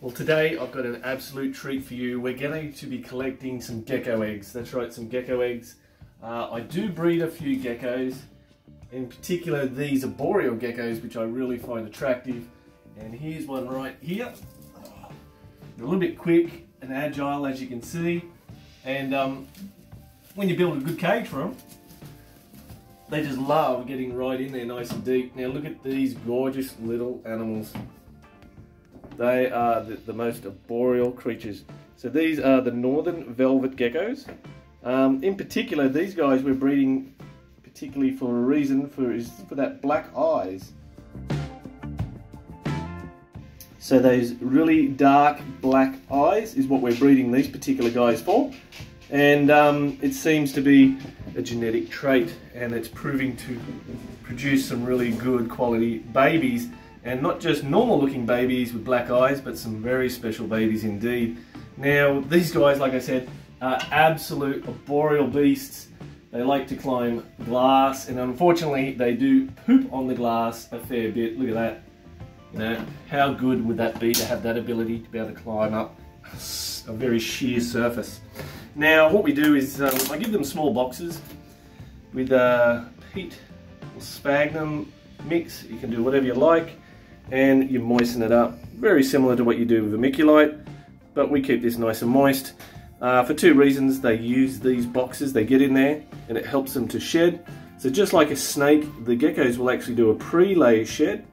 Well, today I've got an absolute treat for you. We're going to be collecting some gecko eggs. That's right, some gecko eggs. I do breed a few geckos. In particular, these are boreal geckos, which I really find attractive. And here's one right here. They're a little bit quick and agile, as you can see. And when you build a good cage for them, they just love getting right in there nice and deep. Now look at these gorgeous little animals. They are the most arboreal creatures. So these are the Northern Velvet Geckos. In particular, these guys we're breeding particularly for a reason, for that black eyes. So those really dark black eyes is what we're breeding these particular guys for. And it seems to be a genetic trait, and it's proving to produce some really good quality babies, and not just normal looking babies with black eyes, but some very special babies indeed. Now these guys, like I said, are absolute arboreal beasts. They like to climb glass, and unfortunately they do poop on the glass a fair bit. Look at that. You know, how good would that be to have that ability to be able to climb up a very sheer surface? Now what we do is I give them small boxes with peat or sphagnum mix. You can do whatever you like, and you moisten it up, very similar to what you do with vermiculite, but we keep this nice and moist for two reasons. They use these boxes, they get in there, and it helps them to shed. So just like a snake, the geckos will actually do a pre-lay shed,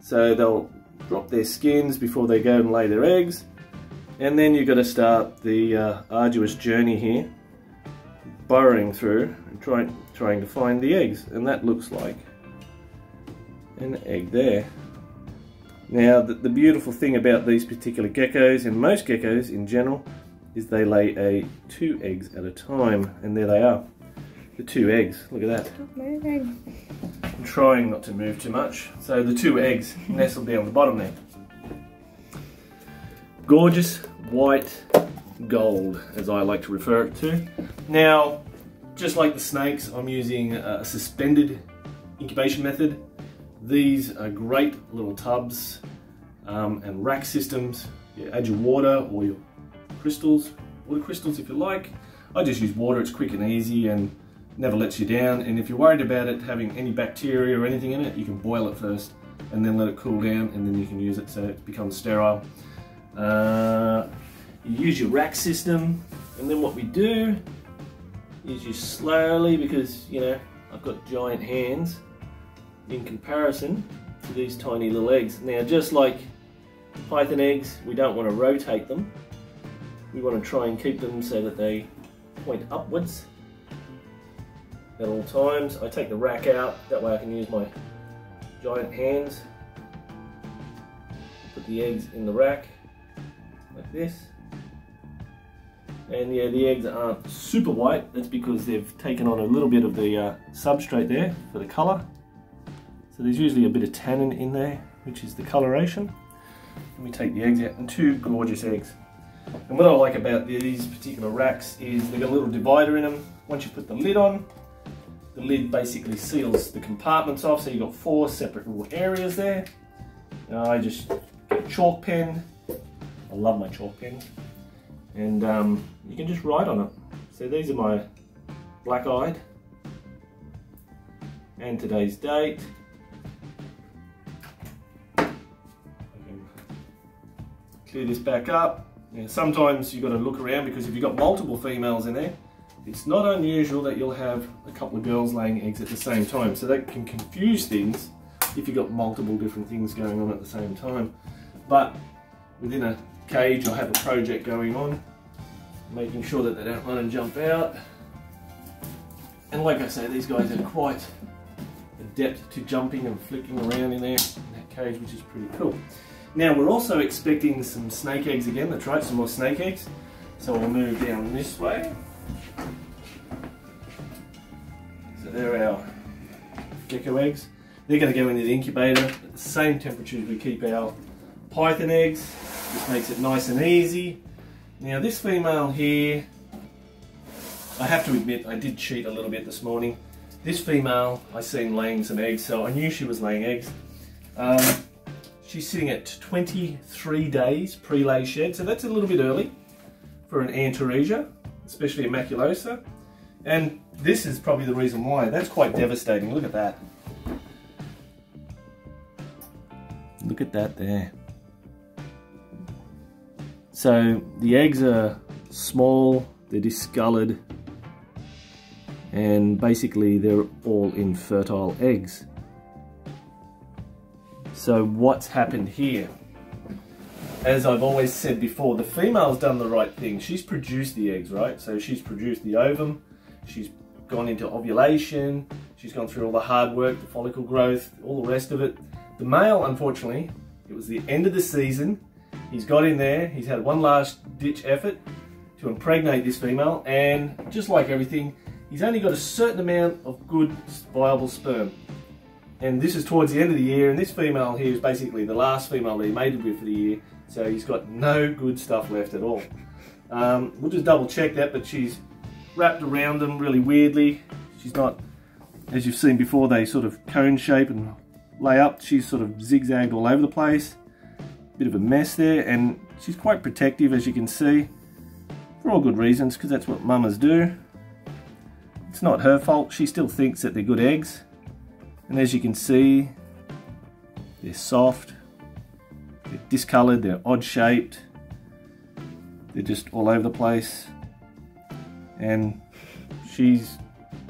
so they'll drop their skins before they go and lay their eggs. And then you've got to start the arduous journey here, burrowing through and trying to find the eggs. And that looks like an egg there. Now the beautiful thing about these particular geckos, and most geckos in general, is they lay two eggs at a time. And there they are, the two eggs. Look at that. Stop moving. I'm trying not to move too much. So the two eggs nestled down the bottom there. Gorgeous white gold, as I like to refer it to. Now, just like the snakes, I'm using a suspended incubation method. These are great little tubs and rack systems. You add your water or your crystals, water crystals if you like. I just use water, it's quick and easy and never lets you down. And if you're worried about it having any bacteria or anything in it, you can boil it first and then let it cool down, and then you can use it so it becomes sterile. You use your rack system, and then what we do is you slowly, because you know I've got giant hands in comparison to these tiny little eggs. Now just like python eggs, we don't want to rotate them, we want to try and keep them so that they point upwards at all times. I take the rack out, that way I can use my giant hands, put the eggs in the rack like this. And yeah, the eggs aren't super white, that's because they've taken on a little bit of the substrate there for the colour. So there's usually a bit of tannin in there, which is the coloration. And we take the eggs out, and two gorgeous eggs. And what I like about these particular racks is they've got a little divider in them. Once you put the lid on, the lid basically seals the compartments off, so you've got four separate little areas there. And I just get a chalk pen. I love my chalk pen, and you can just write on it. So these are my black-eyed, and today's date. I can clear this back up. Now, sometimes you've got to look around, because if you've got multiple females in there, it's not unusual that you'll have a couple of girls laying eggs at the same time. So that can confuse things if you've got multiple different things going on at the same time. But within a cage, I have a project going on, making sure that they don't run and jump out. And like I say, these guys are quite adept to jumping and flicking around in there in that cage, which is pretty cool. Now we're also expecting some snake eggs again. That's right, some more snake eggs. So we'll move down this way. So there are our gecko eggs. They're going to go into the incubator at the same temperature as we keep our python eggs. This makes it nice and easy. Now this female here, I have to admit I did cheat a little bit this morning. This female I seen laying some eggs, so I knew she was laying eggs. She's sitting at 23 days pre-lay shed, so that's a little bit early for an Antaresia, especially a maculosa. And this is probably the reason why. That's quite devastating. Look at that. Look at that there. So the eggs are small, they're discolored, and basically they're all infertile eggs. So what's happened here? As I've always said before, the female's done the right thing. She's produced the eggs, right? So she's produced the ovum, she's gone into ovulation, she's gone through all the hard work, the follicle growth, all the rest of it. The male, unfortunately, it was the end of the season. He's got in there, he's had one last ditch effort to impregnate this female, and just like everything, he's only got a certain amount of good viable sperm. And this is towards the end of the year, and this female here is basically the last female that he mated with for the year, so he's got no good stuff left at all. We'll just double check that, but she's wrapped around them really weirdly. She's not, as you've seen before, they sort of cone shape and lay up. She's sort of zigzagged all over the place. Bit of a mess there, and she's quite protective, as you can see, for all good reasons, because that's what mamas do. It's not her fault. She still thinks that they're good eggs, and as you can see, they're soft, they're discoloured, they're odd shaped, they're just all over the place, and she's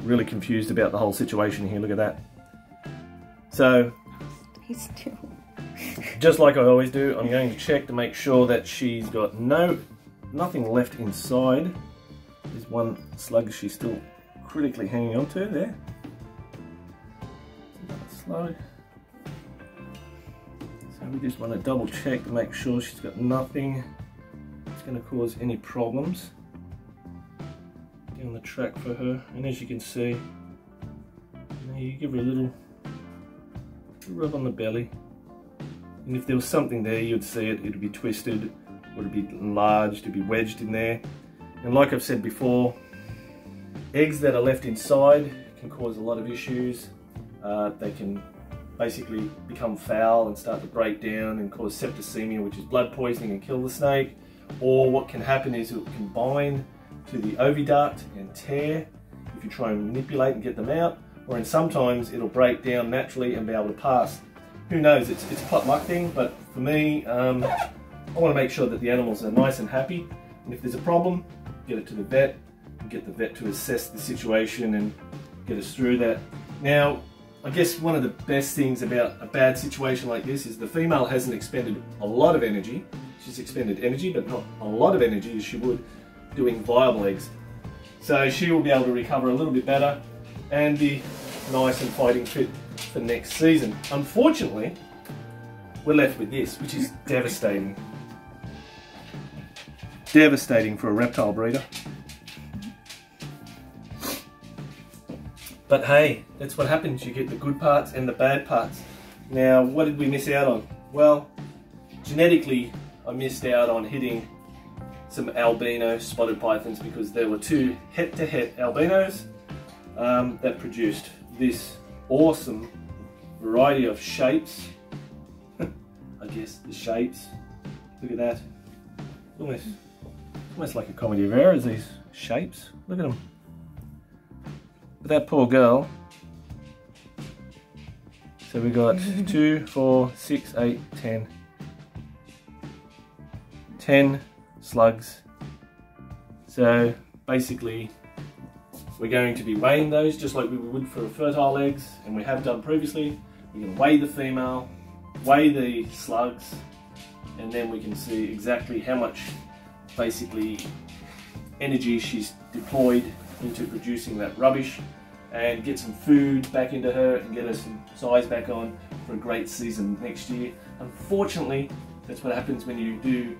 really confused about the whole situation here. Look at that. So stay still. Just like I always do, I'm going to check to make sure that she's got nothing left inside. There's one slug she's still critically hanging on to there. Another slug. So we just want to double check to make sure she's got nothing that's going to cause any problems down the track for her. And as you can see, you give her a little rub on the belly. And if there was something there, you'd see it. It'd be twisted, or it'd be enlarged, it'd be wedged in there. And like I've said before, eggs that are left inside can cause a lot of issues. They can basically become foul and start to break down and cause septicemia, which is blood poisoning, and kill the snake. Or what can happen is it can bind to the oviduct and tear if you try and manipulate and get them out. Or in sometimes it'll break down naturally and be able to pass. Who knows, it's a pot luck thing, but for me, I want to make sure that the animals are nice and happy, and if there's a problem, get it to the vet, and get the vet to assess the situation and get us through that. Now, I guess one of the best things about a bad situation like this is the female hasn't expended a lot of energy. She's expended energy, but not a lot of energy as she would doing viable eggs. So she will be able to recover a little bit better and be nice and fighting fit for next season. Unfortunately, we're left with this, which is devastating. Devastating for a reptile breeder. But hey, that's what happens. You get the good parts and the bad parts. Now, what did we miss out on? Well, genetically, I missed out on hitting some albino spotted pythons because there were two head-to-head albinos that produced this awesome variety of shapes. I guess the shapes. Look at that. Almost like a comedy of errors, these shapes. Look at them. But that poor girl. So we got 2, 4, 6, 8, 10. 10 slugs. So basically, we're going to be weighing those just like we would for fertile eggs, and we have done previously. We're going to weigh the female, weigh the slugs, and then we can see exactly how much basically energy she's deployed into producing that rubbish, and get some food back into her and get her some size back on for a great season next year. Unfortunately, that's what happens when you do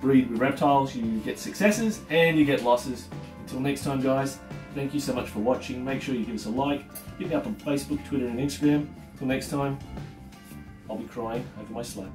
breed with reptiles. You get successes and you get losses. Until next time, guys. Thank you so much for watching. Make sure you give us a like. Hit me up on Facebook, Twitter and Instagram. Till next time, I'll be crying over my slug.